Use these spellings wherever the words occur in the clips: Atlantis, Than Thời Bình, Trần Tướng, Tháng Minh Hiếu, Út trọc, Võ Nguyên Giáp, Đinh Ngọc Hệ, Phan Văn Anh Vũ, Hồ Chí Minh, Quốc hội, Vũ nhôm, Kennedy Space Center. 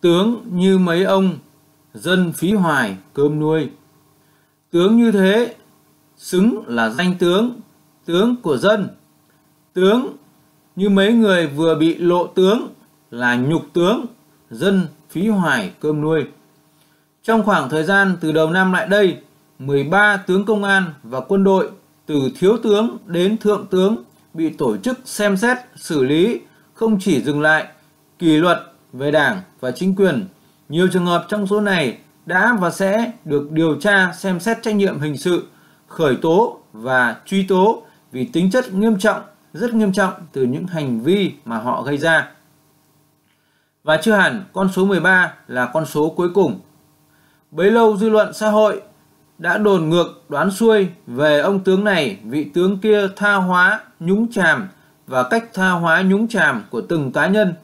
tướng như mấy ông dân phí hoài cơm nuôi. Tướng như thế xứng là danh tướng, tướng của dân. Tướng như mấy người vừa bị lộ tướng là nhục tướng, dân phí hoài cơm nuôi. Trong khoảng thời gian từ đầu năm lại đây, 13 tướng công an và quân đội từ thiếu tướng đến thượng tướng bị tổ chức xem xét, xử lý, không chỉ dừng lại kỷ luật về đảng và chính quyền. Nhiều trường hợp trong số này đã và sẽ được điều tra, xem xét trách nhiệm hình sự, khởi tố và truy tố vì tính chất nghiêm trọng, rất nghiêm trọng từ những hành vi mà họ gây ra. Và chưa hẳn con số 13 là con số cuối cùng. Bấy lâu dư luận xã hội đã đồn ngược đoán xuôi về ông tướng này, vị tướng kia tha hóa, nhúng chàm và cách tha hóa nhúng chàm của từng cá nhân.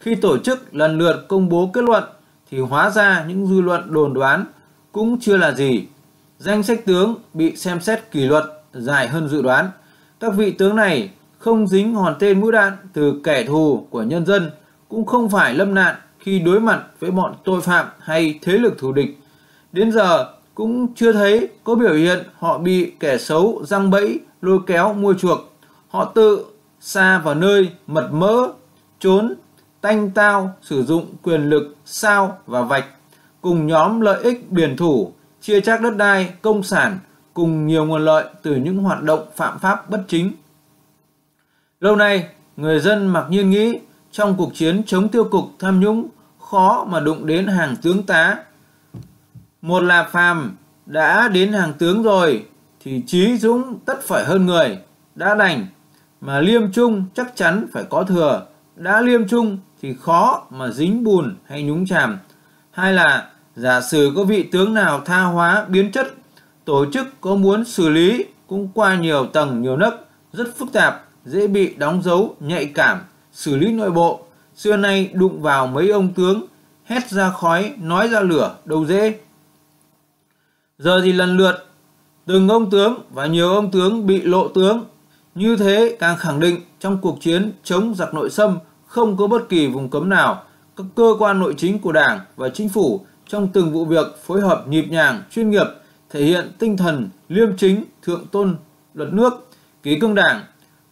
Khi tổ chức lần lượt công bố kết luận thì hóa ra những dư luận đồn đoán cũng chưa là gì. Danh sách tướng bị xem xét kỷ luật dài hơn dự đoán. Các vị tướng này không dính hòn tên mũi đạn từ kẻ thù của nhân dân, cũng không phải lâm nạn khi đối mặt với bọn tội phạm hay thế lực thù địch. Đến giờ cũng chưa thấy có biểu hiện họ bị kẻ xấu giăng bẫy, lôi kéo, mua chuộc. Họ tự sa vào nơi mật mỡ, trốn, tanh tao, sử dụng quyền lực sao và vạch, cùng nhóm lợi ích biển thủ, chia chác đất đai, công sản, cùng nhiều nguồn lợi từ những hoạt động phạm pháp bất chính. Lâu nay, người dân mặc nhiên nghĩ trong cuộc chiến chống tiêu cực tham nhũng khó mà đụng đến hàng tướng tá. Một là phàm đã đến hàng tướng rồi thì trí dũng tất phải hơn người, đã đành mà liêm trung chắc chắn phải có thừa, đã liêm trung thì khó mà dính bùn hay nhúng chàm. Hai là giả sử có vị tướng nào tha hóa biến chất, tổ chức có muốn xử lý cũng qua nhiều tầng nhiều nấc, rất phức tạp, dễ bị đóng dấu, nhạy cảm, xử lý nội bộ. Xưa nay đụng vào mấy ông tướng hét ra khói, nói ra lửa đâu dễ. Giờ thì lần lượt từng ông tướng và nhiều ông tướng bị lộ tướng. Như thế càng khẳng định trong cuộc chiến chống giặc nội xâm không có bất kỳ vùng cấm nào. Các cơ quan nội chính của Đảng và Chính phủ trong từng vụ việc phối hợp nhịp nhàng, chuyên nghiệp, thể hiện tinh thần liêm chính, thượng tôn luật nước, kỷ cương Đảng.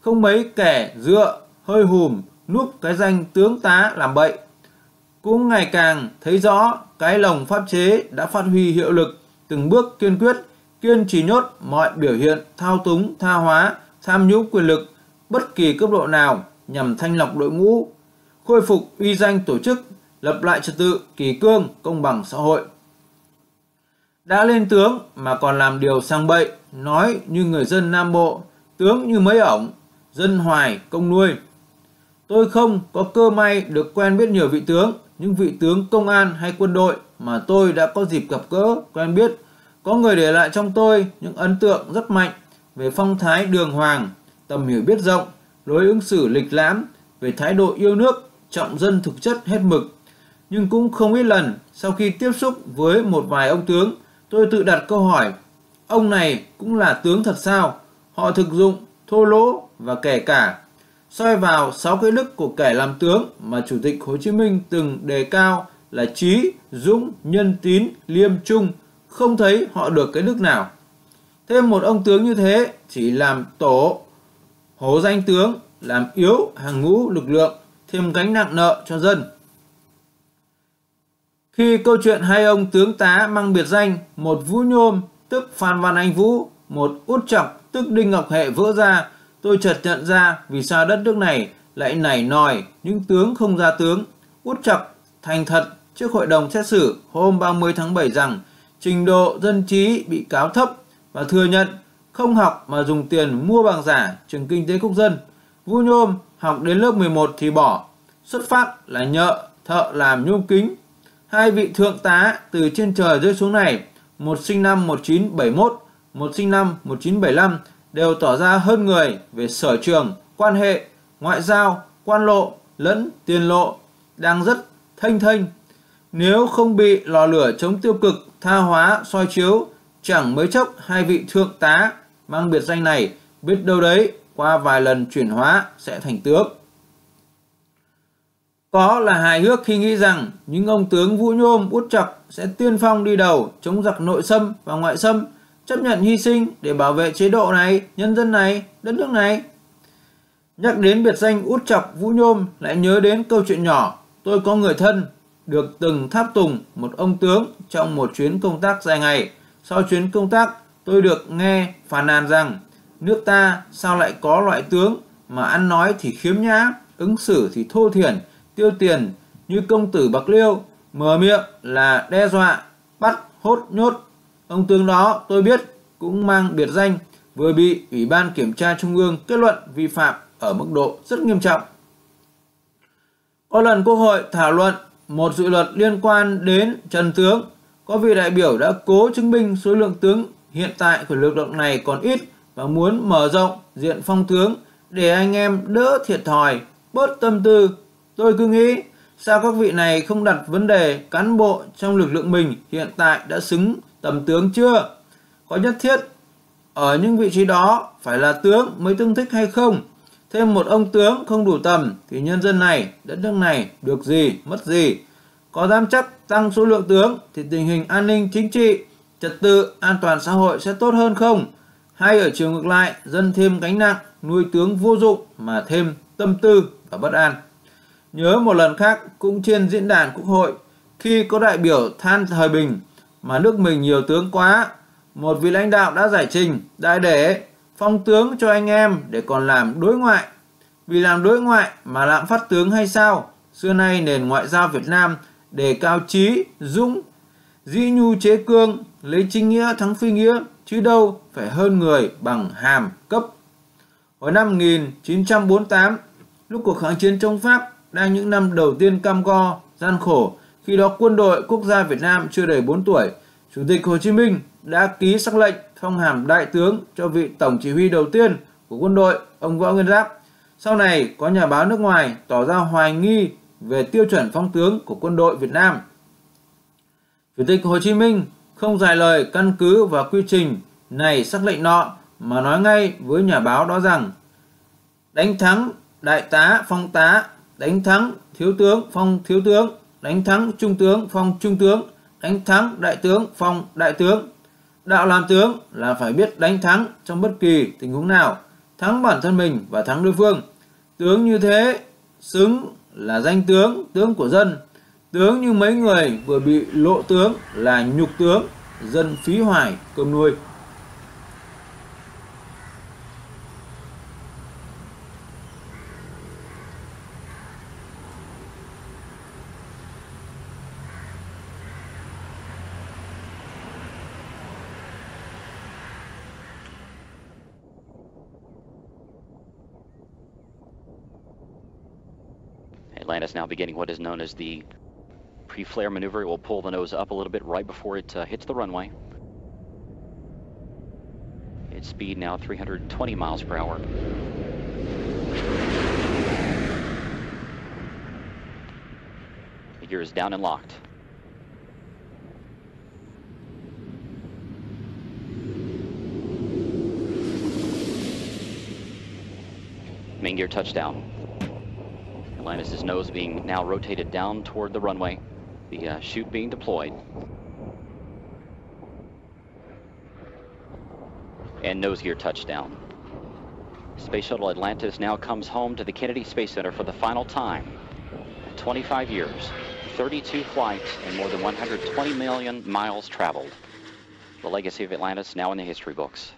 Không mấy kẻ dựa, hơi hùm, núp cái danh tướng tá làm bậy. Cũng ngày càng thấy rõ cái lồng pháp chế đã phát huy hiệu lực, từng bước kiên quyết, kiên trì nhốt mọi biểu hiện thao túng, tha hóa, tham nhũng quyền lực bất kỳ cấp độ nào nhằm thanh lọc đội ngũ, khôi phục uy danh tổ chức, lập lại trật tự, kỷ cương, công bằng xã hội. Đã lên tướng mà còn làm điều sang bậy, nói như người dân Nam Bộ, tướng như mấy ổng, dân hoài công nuôi. Tôi không có cơ may được quen biết nhiều vị tướng, những vị tướng công an hay quân đội mà tôi đã có dịp gặp gỡ, quen biết, có người để lại trong tôi những ấn tượng rất mạnh về phong thái đường hoàng, tầm hiểu biết rộng, lối ứng xử lịch lãm, về thái độ yêu nước, trọng dân thực chất hết mực. Nhưng cũng không ít lần sau khi tiếp xúc với một vài ông tướng, tôi tự đặt câu hỏi, ông này cũng là tướng thật sao? Họ thực dụng, thô lỗ và kẻ cả. Soi vào 6 cái đức của kẻ làm tướng mà Chủ tịch Hồ Chí Minh từng đề cao là trí, dũng, nhân tín, liêm trung, không thấy họ được cái đức nào. Thêm một ông tướng như thế chỉ làm tổ hố danh tướng, làm yếu hàng ngũ lực lượng, thêm gánh nặng nợ cho dân. Khi câu chuyện hai ông tướng tá mang biệt danh, một Vũ Nhôm tức Phan Văn Anh Vũ, một Út Chọc tức Đinh Ngọc Hệ vỡ ra, tôi chợt nhận ra vì sao đất nước này lại nảy nòi những tướng không ra tướng. Út Chọc thành thật trước hội đồng xét xử hôm 30 tháng 7 rằng trình độ dân trí bị cáo thấp và thừa nhận không học mà dùng tiền mua bằng giả trường kinh tế quốc dân. Vũ Nhôm học đến lớp 11 thì bỏ, xuất phát là nhợ thợ làm nhôm kính. Hai vị thượng tá từ trên trời rơi xuống này, một sinh năm 1971, một sinh năm 1975, đều tỏ ra hơn người về sở trường, quan hệ, ngoại giao, quan lộ, lẫn tiền lộ, đang rất thanh thanh. Nếu không bị lò lửa chống tiêu cực, tha hóa, soi chiếu, chẳng mấy chốc hai vị thượng tá mang biệt danh này biết đâu đấy qua vài lần chuyển hóa sẽ thành tướng. Có là hài hước khi nghĩ rằng những ông tướng Vũ Nhôm, Út Trọc sẽ tiên phong đi đầu chống giặc nội xâm và ngoại xâm, chấp nhận hy sinh để bảo vệ chế độ này, nhân dân này, đất nước này. Nhắc đến biệt danh Út Trọc, Vũ Nhôm lại nhớ đến câu chuyện nhỏ Tôi Có Người Thân, được từng tháp tùng một ông tướng trong một chuyến công tác dài ngày. Sau chuyến công tác, tôi được nghe phàn nàn rằng nước ta sao lại có loại tướng mà ăn nói thì khiếm nhã, ứng xử thì thô thiển, tiêu tiền như công tử bạc liêu, mở miệng là đe dọa, bắt, hốt, nhốt. Ông tướng đó tôi biết cũng mang biệt danh, vừa bị Ủy ban Kiểm tra Trung ương kết luận vi phạm ở mức độ rất nghiêm trọng. Có lần Quốc hội thảo luận một dự luật liên quan đến Trần Tướng, có vị đại biểu đã cố chứng minh số lượng tướng hiện tại của lực lượng này còn ít và muốn mở rộng diện phong tướng để anh em đỡ thiệt thòi, bớt tâm tư. Tôi cứ nghĩ sao các vị này không đặt vấn đề cán bộ trong lực lượng mình hiện tại đã xứng tầm tướng chưa? Có nhất thiết ở những vị trí đó phải là tướng mới tương thích hay không? Thêm một ông tướng không đủ tầm thì nhân dân này, đất nước này được gì, mất gì? Có dám chắc tăng số lượng tướng thì tình hình an ninh chính trị, trật tự, an toàn xã hội sẽ tốt hơn không? Hay ở chiều ngược lại, dân thêm gánh nặng, nuôi tướng vô dụng mà thêm tâm tư và bất an. Nhớ một lần khác cũng trên diễn đàn Quốc hội, khi có đại biểu than Thời Bình mà nước mình nhiều tướng quá, một vị lãnh đạo đã giải trình đại để phong tướng cho anh em để còn làm đối ngoại. Vì làm đối ngoại mà lạm phát tướng hay sao? Xưa nay nền ngoại giao Việt Nam đề cao trí, dũng, dĩ nhu chế cương, lấy chính nghĩa thắng phi nghĩa, chứ đâu phải hơn người bằng hàm cấp. Hồi năm 1948, lúc cuộc kháng chiến chống Pháp đang những năm đầu tiên cam go, gian khổ, khi đó quân đội quốc gia Việt Nam chưa đầy 4 tuổi, Chủ tịch Hồ Chí Minh đã ký sắc lệnh phong hàm đại tướng cho vị tổng chỉ huy đầu tiên của quân đội, ông Võ Nguyên Giáp. Sau này, có nhà báo nước ngoài tỏ ra hoài nghi về tiêu chuẩn phong tướng của quân đội Việt Nam. Chủ tịch Hồ Chí Minh không dài lời căn cứ vào quy trình này sắc lệnh nọ mà nói ngay với nhà báo đó rằng: đánh thắng đại tá phong tá, đánh thắng thiếu tướng phong thiếu tướng, đánh thắng trung tướng phong trung tướng, đánh thắng đại tướng phong đại tướng. Đạo làm tướng là phải biết đánh thắng trong bất kỳ tình huống nào, thắng bản thân mình và thắng đối phương. Tướng như thế xứng là danh tướng, tướng của dân. Tướng như mấy người vừa bị lộ tướng là nhục tướng, dân phí hoài cơm nuôi. Atlantis now beginning what is known as the pre-flare maneuver. It will pull the nose up a little bit right before it hits the runway. Its speed now 320 miles per hour. The gear is down and locked. Main gear touchdown. Atlantis' nose being now rotated down toward the runway, the chute being deployed. And nose gear touchdown. Space Shuttle Atlantis now comes home to the Kennedy Space Center for the final time. 25 years, 32 flights, and more than 120 million miles traveled. The legacy of Atlantis now in the history books.